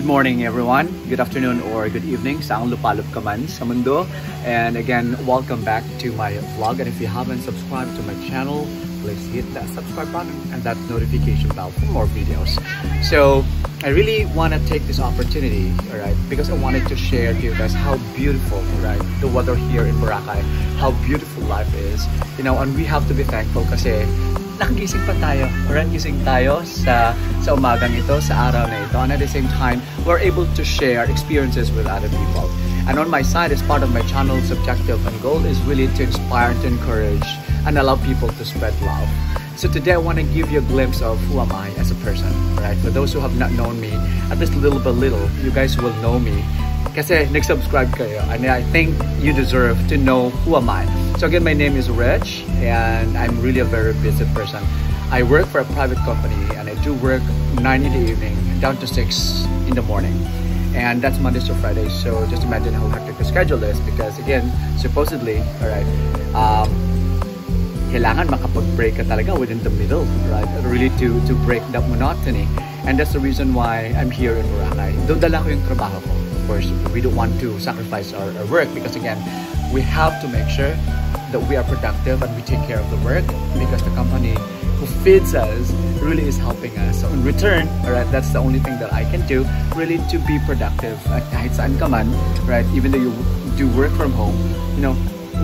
Good morning, everyone. Good afternoon or good evening sa ang lupalop ka man sa mundo. And again, welcome back to my vlog. And if you haven't subscribed to my channel, please hit that subscribe button and that notification bell for more videos. So I really want to take this opportunity, alright, because I wanted to share to you guys how beautiful, right, the weather here in Boracay, how beautiful life is, you know, and we have to be thankful kasi nakagising pa tayo, alright? Gising tayo sa umagang ito, sa araw na ito. And at the same time, we're able to share experiences with other people. And on my side, as part of my channel's objective and goal is really to inspire, to encourage, and allow people to spread love. So today, I want to give you a glimpse of who am I as a person, right? For those who have not known me, at least little by little, you guys will know me. Kasi nag-subscribe kayo, and I think you deserve to know who am I. So again, my name is Rich, and I'm really a very busy person. I work for a private company, and I do work 9 in the evening down to 6 in the morning. And that's Mondays to Fridays, so just imagine how hectic the schedule is, because again, supposedly, alright, kailangan makapag-break ka talaga within the middle, right? Really to break that monotony. And that's the reason why I'm here in Boracay. Doon dala ko yung trabaho ko. Of course, we don't want to sacrifice our work because again, we have to make sure that we are productive and we take care of the work because the company who feeds us really is helping us. So in return, alright, that's the only thing that I can do, really to be productive at kahit saan ka man, right? Even though you do work from home, you know,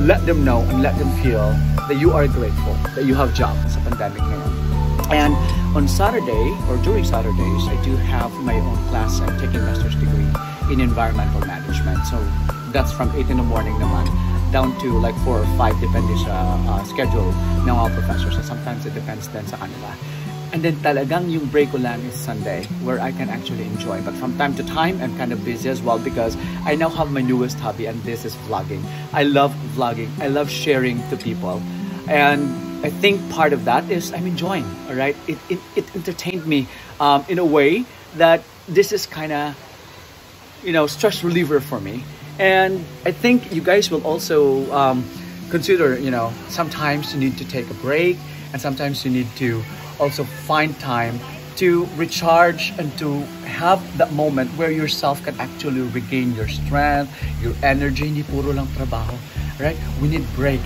let them know and let them feel that you are grateful that you have job sa pandemic ngayon. And on Saturday or during Saturdays, I do have my own class. I'm taking a master's degree in environmental management. So that's from 8 in the morning naman down to like 4 or 5 depende sa schedule ng mga professor. So sometimes it depends din sa kanila. And then talagang yung break ko lang is Sunday where I can actually enjoy. But from time to time, I'm kind of busy as well because I now have my newest hobby and this is vlogging. I love vlogging. I love sharing to people. And I think part of that is I'm enjoying, all right? It entertained me in a way that this is kind of, you know, stress reliever for me. And I think you guys will also consider, you know, sometimes you need to take a break and sometimes you need to also find time to recharge and to have that moment where yourself can actually regain your strength, your energy. Hindi puro lang trabaho, right? We need break.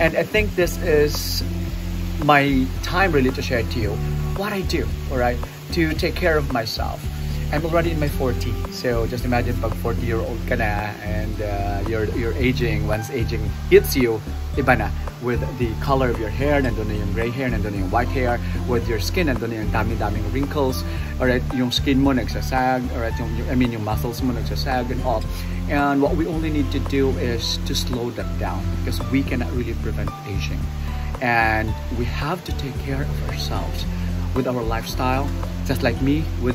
And I think this is my time really to share to you what I do, all right, to take care of myself. I'm already in my 40s, so just imagine pag 40-year-old ka na and you're aging. Once aging hits you, iba na. With the color of your hair, nandun na yung gray hair, nandun na yung white hair. With your skin, nandun na yung dami-daming wrinkles. Alright, yung skin mo nagsasag. Alright, yung muscles mo nagsasag and all. And what we only need to do is to slow that down because we cannot really prevent aging. And we have to take care of ourselves with our lifestyle, just like me, with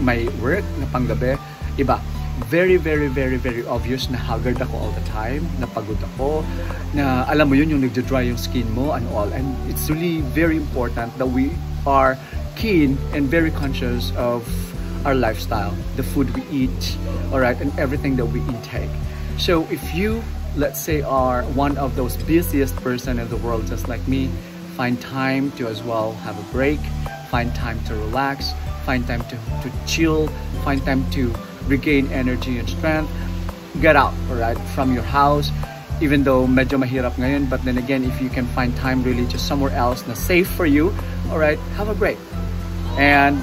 my work na panggabi, iba, very, very, very, very obvious na haggard ako all the time, napagod ako, na alam mo yun yung nagdodry yung skin mo and all. And it's really very important that we are keen and very conscious of our lifestyle, the food we eat, alright, and everything that we intake. So if you, let's say, are one of those busiest person in the world just like me, find time to as well have a break, find time to relax, find time to chill, find time to regain energy and strength. Get out, alright, from your house, even though medyo mahirap ngayon, but then again, if you can find time really just somewhere else na safe for you, alright, have a break. And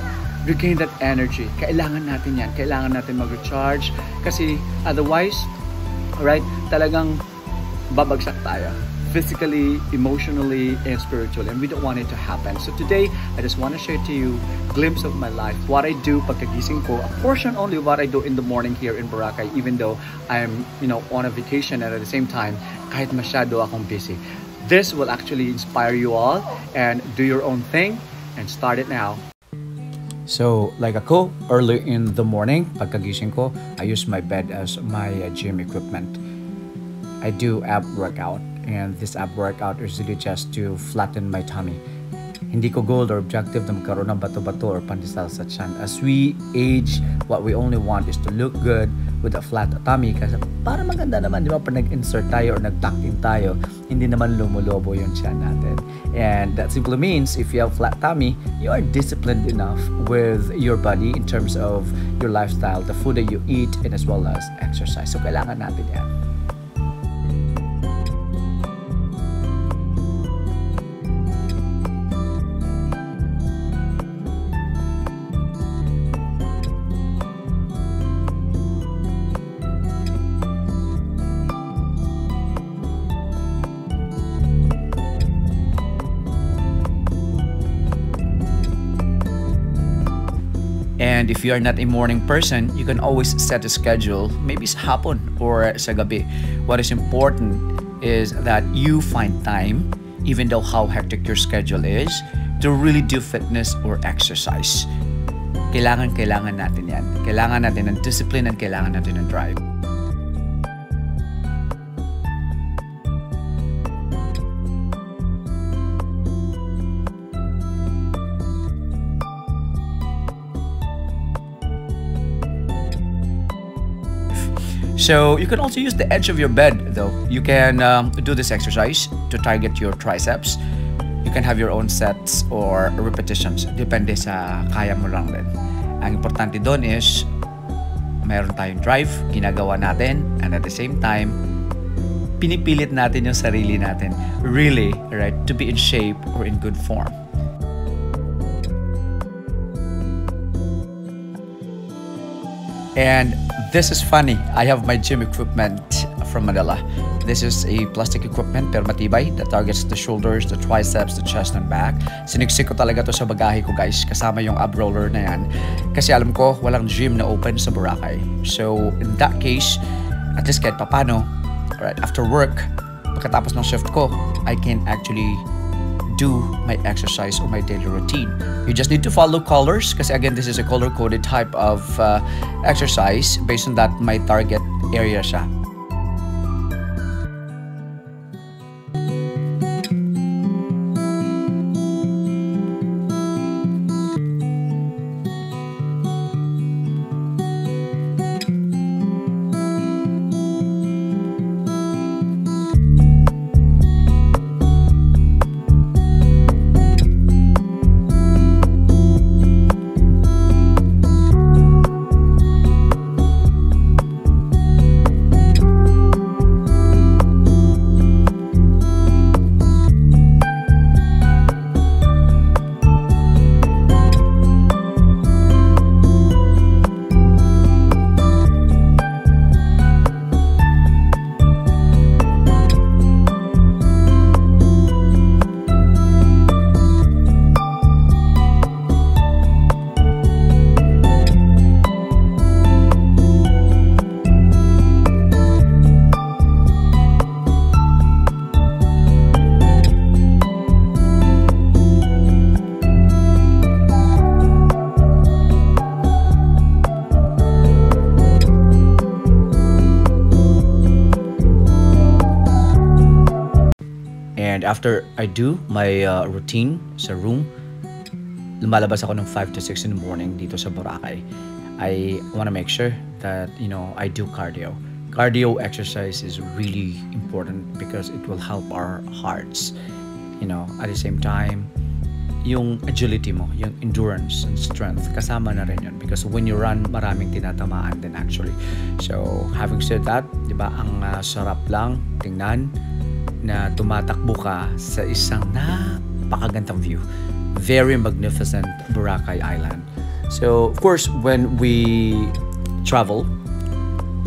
regain that energy. Kailangan natin yan. Kailangan natin mag-recharge kasi otherwise, alright, talagang babagsak tayo. Physically, emotionally, and spiritually, and we don't want it to happen. So today, I just want to share to you a glimpse of my life, what I do pagkagising ko, a portion only of what I do in the morning here in Boracay, even though I'm, you know, on a vacation and at the same time, kahit masyado akong busy. This will actually inspire you all and do your own thing and start it now. So, like ako, early in the morning, pagkagising ko, I use my bed as my gym equipment. I do ab workout. And this ab workout is really just to flatten my tummy. Hindi ko goal or objective na magkaroon ng bato-bato or pandesal sa tiyan. As we age, what we only want is to look good with a flat tummy. Kasi para maganda naman, di ba? Pag nag-insert tayo or nag-tuck in tayo, hindi naman lumulobo yung tiyan natin. And that simply means if you have flat tummy, you are disciplined enough with your body in terms of your lifestyle, the food that you eat, and as well as exercise. So kailangan natin yan. And if you are not a morning person, you can always set a schedule, maybe sa hapon or sa gabi. What is important is that you find time, even though how hectic your schedule is, to really do fitness or exercise. Kailangan natin yan. Kailangan natin ng discipline and kailangan natin ng drive. So you can also use the edge of your bed though. You can do this exercise to target your triceps. You can have your own sets or repetitions. Depende sa kaya mo lang din. Ang importante doon is mayroon tayong drive, ginagawa natin, and at the same time, pinipilit natin yung sarili natin. Really, right, to be in shape or in good form. And this is funny. I have my gym equipment from Manila. This is a plastic equipment pero matibay that targets the shoulders, the triceps, the chest, and back. Siniksik ko talaga to sa bagahe ko, guys. Kasama yung ab roller na yan. Kasi alam ko, walang gym na open sa Boracay. So, in that case, at least kahit papano, right, after work, pagkatapos ng shift ko, I can actually do my exercise or my daily routine. You just need to follow colors because again, this is a color-coded type of exercise based on that my target area siya. And after I do my routine sa room, lumalabas ako ng 5 to 6 in the morning dito sa Boracay. I want to make sure that, you know, I do cardio. Cardio exercise is really important because it will help our hearts. You know, at the same time, yung agility mo, yung endurance and strength, kasama na rin yun. Because when you run, maraming tinatamaan din actually. So, having said that, di ba, ang sarap lang tingnan na tumatakbo ka sa isang napakagandang view. Very magnificent Boracay Island. So, of course, when we travel,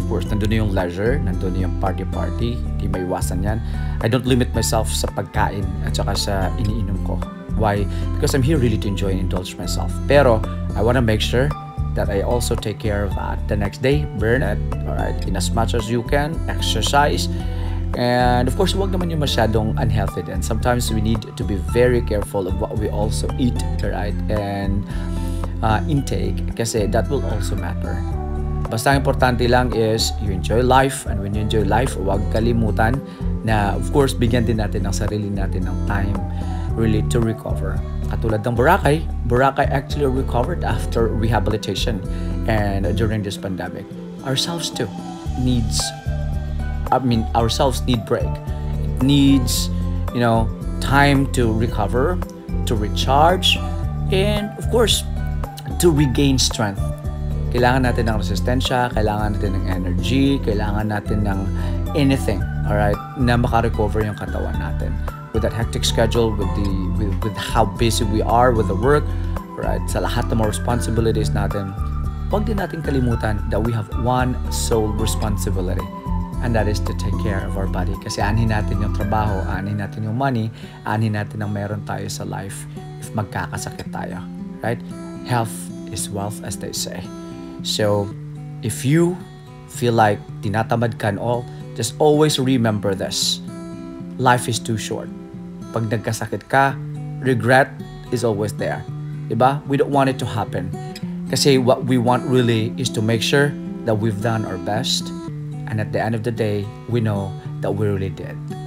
of course, nandun yung leisure, nandun yung party-party, hindi maiwasan yan. I don't limit myself sa pagkain at saka sa iniinom ko. Why? Because I'm here really to enjoy and indulge myself. Pero, I want to make sure that I also take care of that. The next day, burn it, alright? In as much as you can, exercise. And of course, huwag naman yung masyadong unhealthy din. Sometimes we need to be very careful of what we also eat, right? And intake, kasi that will also matter. Basta ang importante lang is you enjoy life. And when you enjoy life, huwag kalimutan na of course, bigyan din natin ang sarili natin ng time really to recover. Katulad ng Boracay, Boracay actually recovered after rehabilitation. And during this pandemic, ourselves too needs, I mean, ourselves need break. It needs, you know, time to recover, to recharge, and of course, to regain strength. Kailangan natin ng resistensya, kailangan natin ng energy, kailangan natin ng anything, alright, na makarecover yung katawan natin. With that hectic schedule, with how busy we are with the work, right? Sa lahat ng mga responsibilities natin, huwag din natin kalimutan that we have one sole responsibility, and that is to take care of our body. Kasi aanhin natin yung trabaho, aanhin natin yung money, aanhin natin ang meron tayo sa life if magkakasakit tayo, right? Health is wealth, as they say. So, if you feel like tinatamad ka and all, just always remember this. Life is too short. Pag nagkasakit ka, regret is always there. Diba? We don't want it to happen. Kasi what we want really is to make sure that we've done our best. And at the end of the day, we know that we really did.